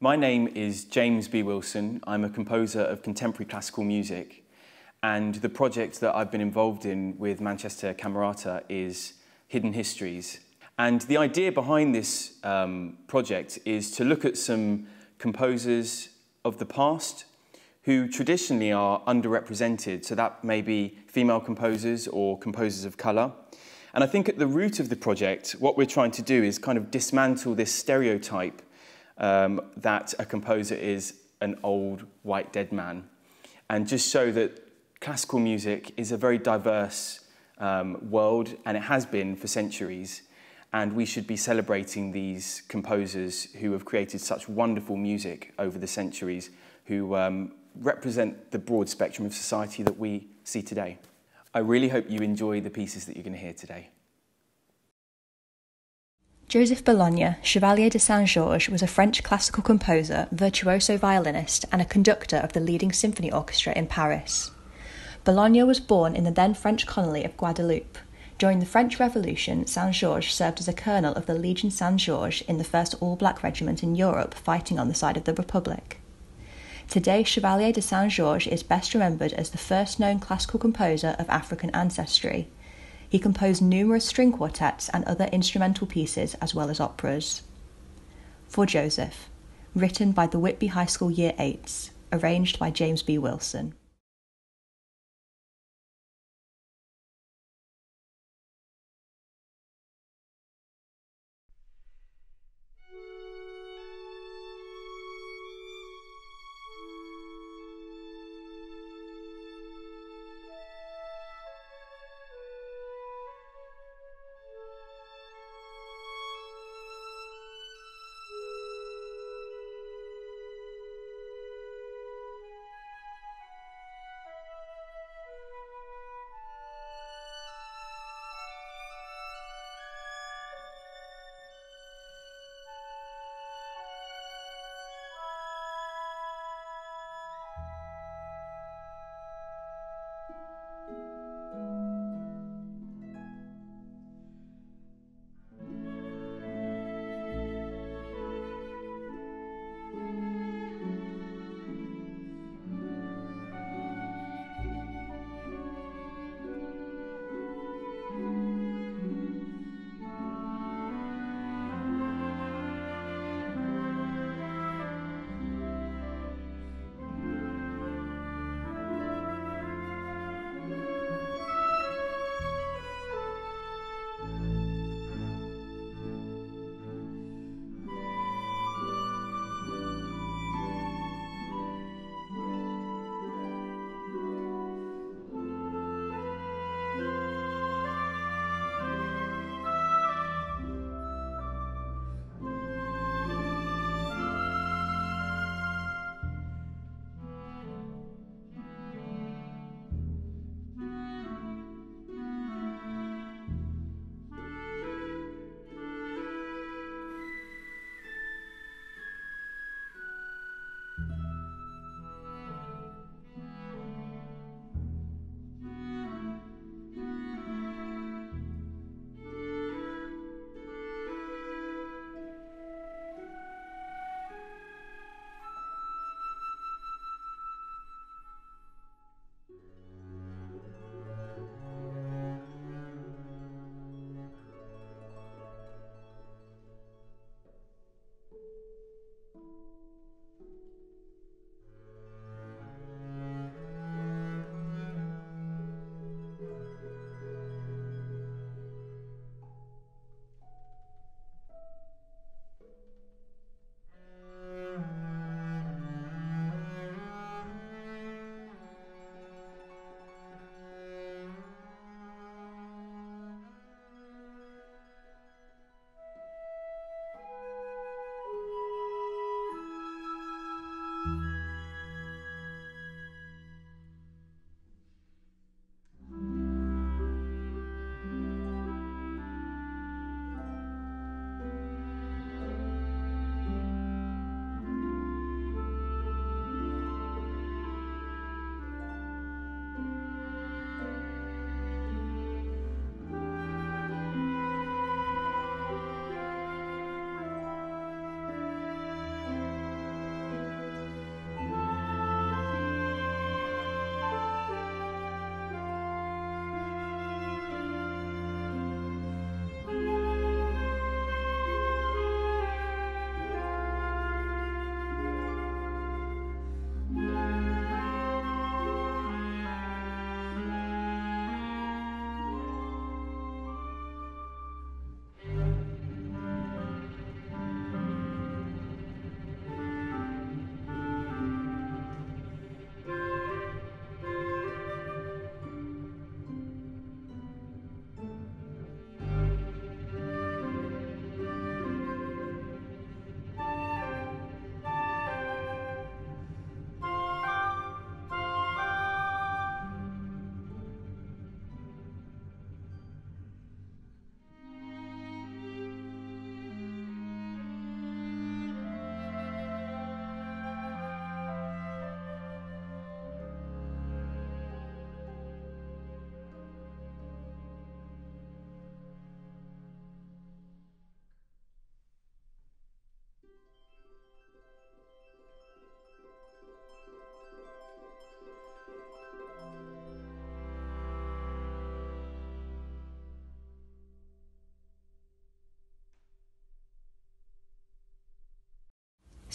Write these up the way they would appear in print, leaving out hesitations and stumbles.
My name is James B. Wilson. I'm a composer of contemporary classical music, and the project that I've been involved in with Manchester Camerata is Hidden Histories. And the idea behind this project is to look at some composers of the past who traditionally are underrepresented, so that may be female composers or composers of colour. And I think at the root of the project, what we're trying to do is kind of dismantle this stereotype that a composer is an old white dead man, and just show that classical music is a very diverse world, and it has been for centuries, and we should be celebrating these composers who have created such wonderful music over the centuries, who represent the broad spectrum of society that we see today. I really hope you enjoy the pieces that you're going to hear today. Joseph Bologne, Chevalier de Saint-Georges, was a French classical composer, virtuoso violinist, and a conductor of the leading symphony orchestra in Paris. Bologne was born in the then French colony of Guadeloupe. During the French Revolution, Saint-Georges served as a colonel of the Legion Saint-Georges in the first all-black regiment in Europe, fighting on the side of the Republic. Today, Chevalier de Saint-Georges is best remembered as the first known classical composer of African ancestry. He composed numerous string quartets and other instrumental pieces, as well as operas. For Joseph, written by the Whitby High School Year 8s, arranged by James B. Wilson.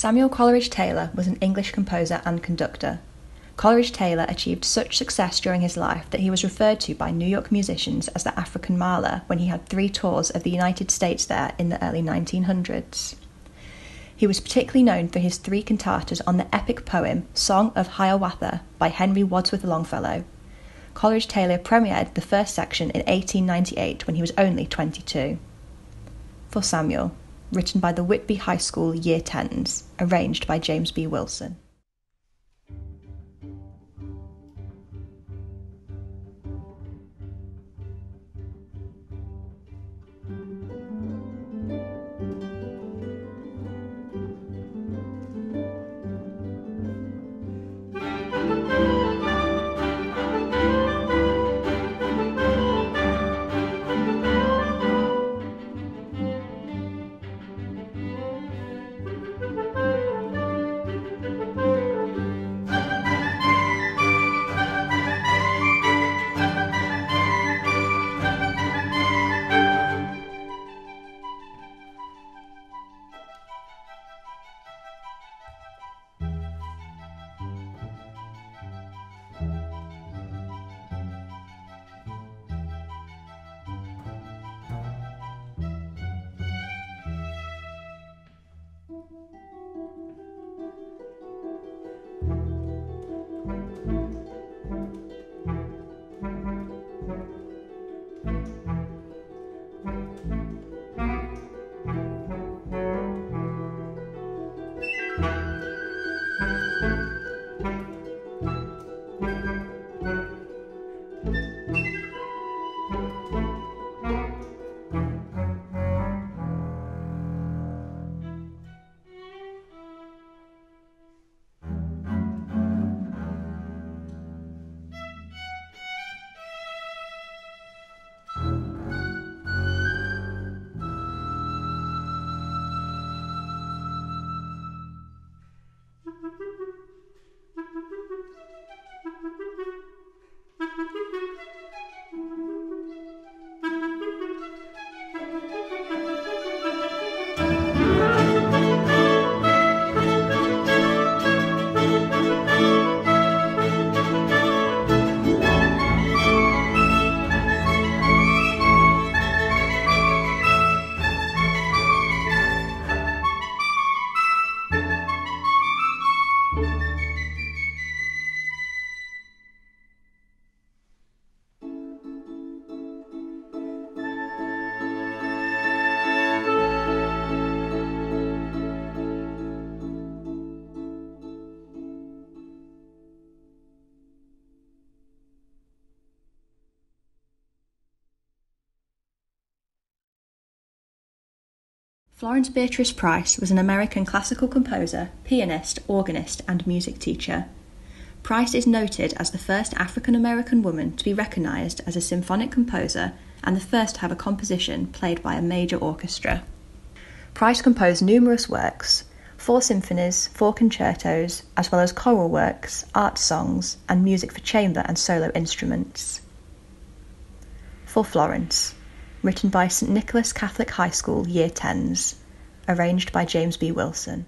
Samuel Coleridge-Taylor was an English composer and conductor. Coleridge-Taylor achieved such success during his life that he was referred to by New York musicians as the African Mahler when he had 3 tours of the United States there in the early 1900s. He was particularly known for his 3 cantatas on the epic poem Song of Hiawatha by Henry Wadsworth Longfellow. Coleridge-Taylor premiered the first section in 1898 when he was only 22. For Samuel, written by the Whitby High School Year 10s, arranged by James B. Wilson. Florence Beatrice Price was an American classical composer, pianist, organist, and music teacher. Price is noted as the first African-American woman to be recognized as a symphonic composer and the first to have a composition played by a major orchestra. Price composed numerous works, 4 symphonies, 4 concertos, as well as choral works, art songs, and music for chamber and solo instruments. For Florence, written by St Nicolas Catholic High School Year 10s, arranged by James B. Wilson.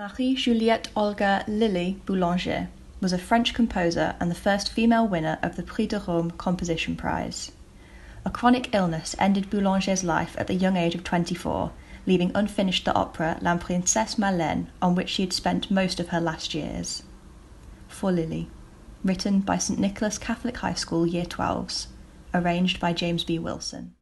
Marie Juliette Olga Lily Boulanger was a French composer and the first female winner of the Prix de Rome Composition Prize. A chronic illness ended Boulanger's life at the young age of 24, leaving unfinished the opera La Princesse Malène, on which she had spent most of her last years. For Lily, written by St Nicolas Catholic High School Year 12s, arranged by James B. Wilson.